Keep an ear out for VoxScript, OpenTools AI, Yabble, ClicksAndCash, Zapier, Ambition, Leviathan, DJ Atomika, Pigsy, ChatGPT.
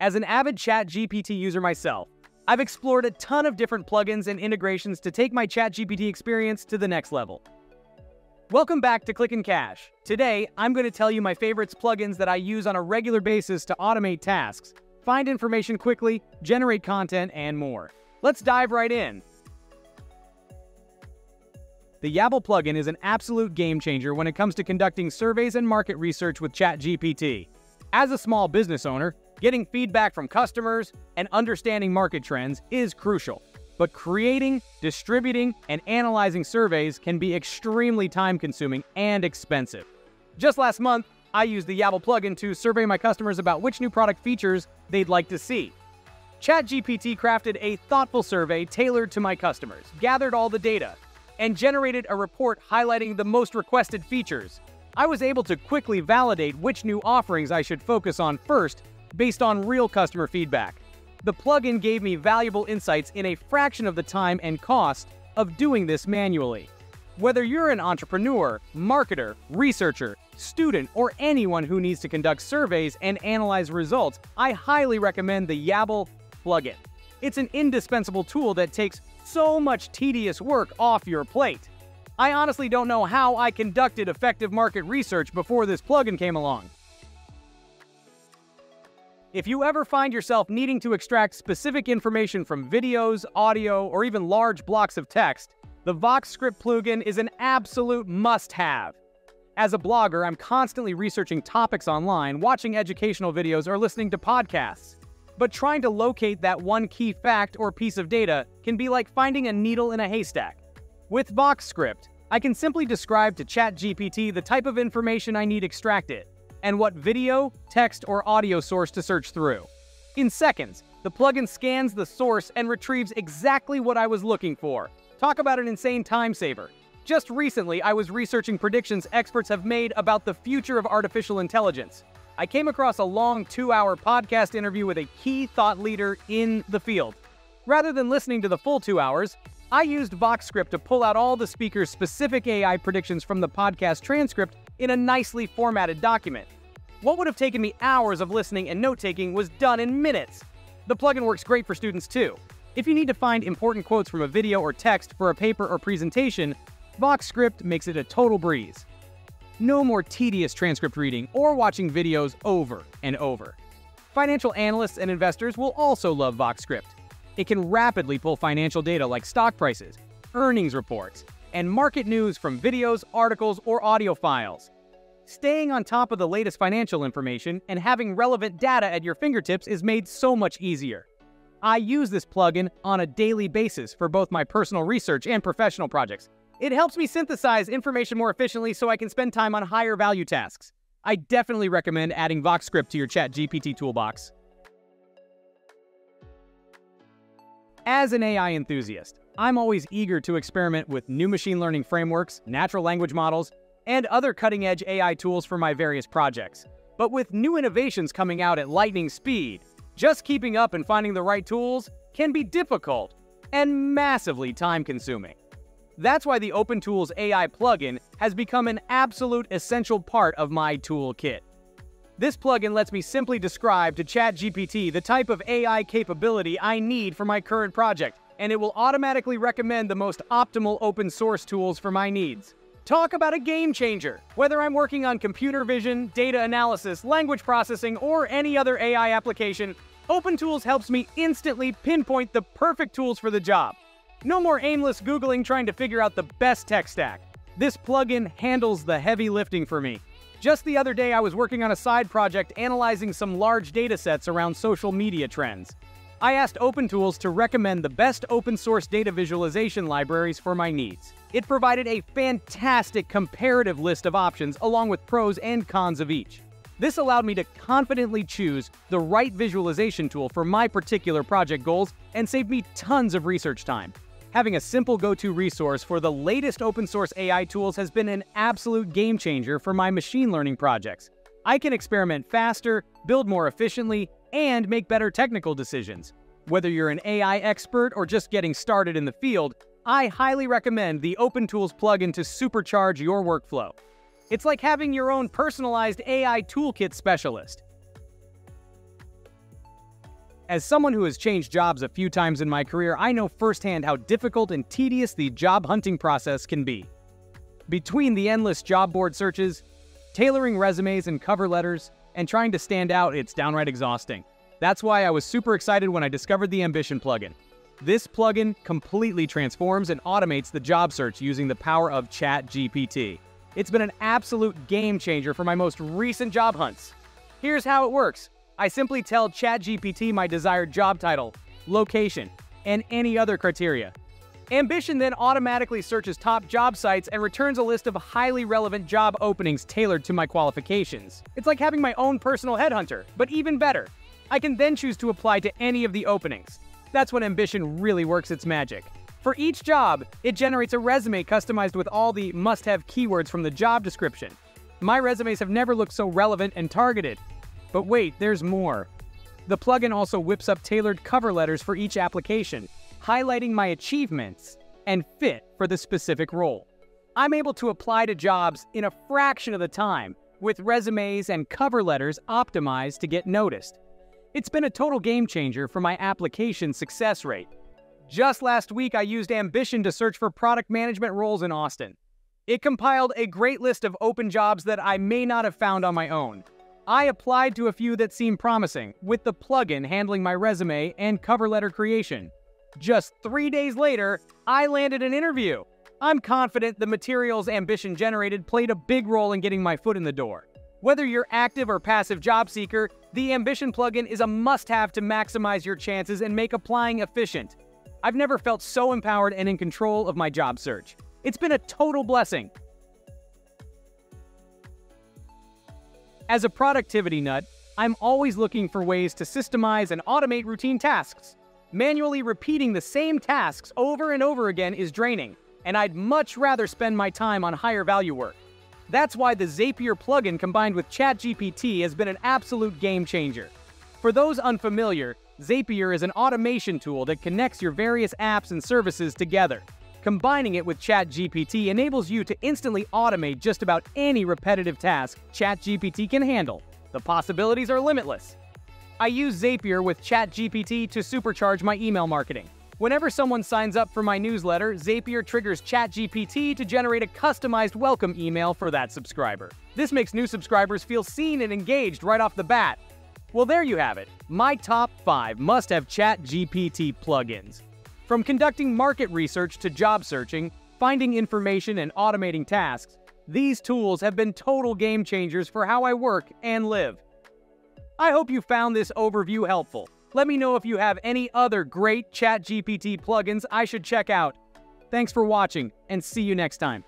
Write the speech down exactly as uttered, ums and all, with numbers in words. As an avid ChatGPT user myself, I've explored a ton of different plugins and integrations to take my ChatGPT experience to the next level. Welcome back to ClicksAndCash. Today, I'm going to tell you my favorites plugins that I use on a regular basis to automate tasks, find information quickly, generate content, and more. Let's dive right in. The Yabble plugin is an absolute game changer when it comes to conducting surveys and market research with ChatGPT. As a small business owner, getting feedback from customers and understanding market trends is crucial, but creating, distributing, and analyzing surveys can be extremely time-consuming and expensive. Just last month, I used the Yabble plugin to survey my customers about which new product features they'd like to see. ChatGPT crafted a thoughtful survey tailored to my customers, gathered all the data, and generated a report highlighting the most requested features. I was able to quickly validate which new offerings I should focus on first based on real customer feedback. The plugin gave me valuable insights in a fraction of the time and cost of doing this manually. Whether you're an entrepreneur, marketer, researcher, student, or anyone who needs to conduct surveys and analyze results, I highly recommend the Yabble plugin. It's an indispensable tool that takes so much tedious work off your plate. I honestly don't know how I conducted effective market research before this plugin came along. If you ever find yourself needing to extract specific information from videos, audio, or even large blocks of text, the VoxScript plugin is an absolute must-have. As a blogger, I'm constantly researching topics online, watching educational videos, or listening to podcasts. But trying to locate that one key fact or piece of data can be like finding a needle in a haystack. With VoxScript, I can simply describe to ChatGPT the type of information I need extracted, and what video, text, or audio source to search through. In seconds, the plugin scans the source and retrieves exactly what I was looking for. Talk about an insane time saver. Just recently, I was researching predictions experts have made about the future of artificial intelligence. I came across a long two-hour podcast interview with a key thought leader in the field. Rather than listening to the full two hours, I used VoxScript to pull out all the speaker's specific A I predictions from the podcast transcript in a nicely formatted document. What would have taken me hours of listening and note-taking was done in minutes. The plugin works great for students too. If you need to find important quotes from a video or text for a paper or presentation, VoxScript makes it a total breeze. No more tedious transcript reading or watching videos over and over. Financial analysts and investors will also love VoxScript. It can rapidly pull financial data like stock prices, earnings reports, and market news from videos, articles, or audio files. Staying on top of the latest financial information and having relevant data at your fingertips is made so much easier. I use this plugin on a daily basis for both my personal research and professional projects. It helps me synthesize information more efficiently so I can spend time on higher value tasks. I definitely recommend adding VoxScript to your ChatGPT toolbox. As an A I enthusiast, I'm always eager to experiment with new machine learning frameworks, natural language models, and other cutting-edge A I tools for my various projects. But with new innovations coming out at lightning speed, just keeping up and finding the right tools can be difficult and massively time-consuming. That's why the OpenTools A I plugin has become an absolute essential part of my toolkit. This plugin lets me simply describe to ChatGPT the type of A I capability I need for my current project, and it will automatically recommend the most optimal open source tools for my needs. Talk about a game changer! Whether I'm working on computer vision, data analysis, language processing, or any other A I application, OpenTools helps me instantly pinpoint the perfect tools for the job. No more aimless Googling trying to figure out the best tech stack. This plugin handles the heavy lifting for me. Just the other day, I was working on a side project analyzing some large data sets around social media trends. I asked OpenTools to recommend the best open-source data visualization libraries for my needs. It provided a fantastic comparative list of options along with pros and cons of each. This allowed me to confidently choose the right visualization tool for my particular project goals and saved me tons of research time. Having a simple go-to resource for the latest open-source A I tools has been an absolute game-changer for my machine learning projects. I can experiment faster, build more efficiently, and make better technical decisions. Whether you're an A I expert or just getting started in the field, I highly recommend the OpenTools plugin to supercharge your workflow. It's like having your own personalized A I toolkit specialist. As someone who has changed jobs a few times in my career, I know firsthand how difficult and tedious the job hunting process can be. Between the endless job board searches, tailoring resumes and cover letters, and trying to stand out, it's downright exhausting. That's why I was super excited when I discovered the Ambition plugin. This plugin completely transforms and automates the job search using the power of ChatGPT. It's been an absolute game changer for my most recent job hunts. Here's how it works. I simply tell ChatGPT my desired job title, location, and any other criteria. Ambition then automatically searches top job sites and returns a list of highly relevant job openings tailored to my qualifications. It's like having my own personal headhunter, but even better. I can then choose to apply to any of the openings. That's when Ambition really works its magic. For each job, it generates a resume customized with all the must-have keywords from the job description. My resumes have never looked so relevant and targeted. But wait, there's more. The plugin also whips up tailored cover letters for each application, highlighting my achievements and fit for the specific role. I'm able to apply to jobs in a fraction of the time, with resumes and cover letters optimized to get noticed. It's been a total game changer for my application success rate. Just last week, I used Ambition to search for product management roles in Austin. It compiled a great list of open jobs that I may not have found on my own. I applied to a few that seemed promising, with the plugin handling my resume and cover letter creation. Just three days later, I landed an interview. I'm confident the materials Ambition generated played a big role in getting my foot in the door. Whether you're active or passive job seeker, the Ambition plugin is a must-have to maximize your chances and make applying efficient. I've never felt so empowered and in control of my job search. It's been a total blessing. As a productivity nut, I'm always looking for ways to systemize and automate routine tasks. Manually repeating the same tasks over and over again is draining, and I'd much rather spend my time on higher value work. That's why the Zapier plugin combined with ChatGPT has been an absolute game changer. For those unfamiliar, Zapier is an automation tool that connects your various apps and services together. Combining it with ChatGPT enables you to instantly automate just about any repetitive task ChatGPT can handle. The possibilities are limitless. I use Zapier with ChatGPT to supercharge my email marketing. Whenever someone signs up for my newsletter, Zapier triggers ChatGPT to generate a customized welcome email for that subscriber. This makes new subscribers feel seen and engaged right off the bat. Well, there you have it. My top five must-have ChatGPT plugins. From conducting market research to job searching, finding information, and automating tasks, these tools have been total game changers for how I work and live. I hope you found this overview helpful. Let me know if you have any other great ChatGPT plugins I should check out. Thanks for watching, and see you next time.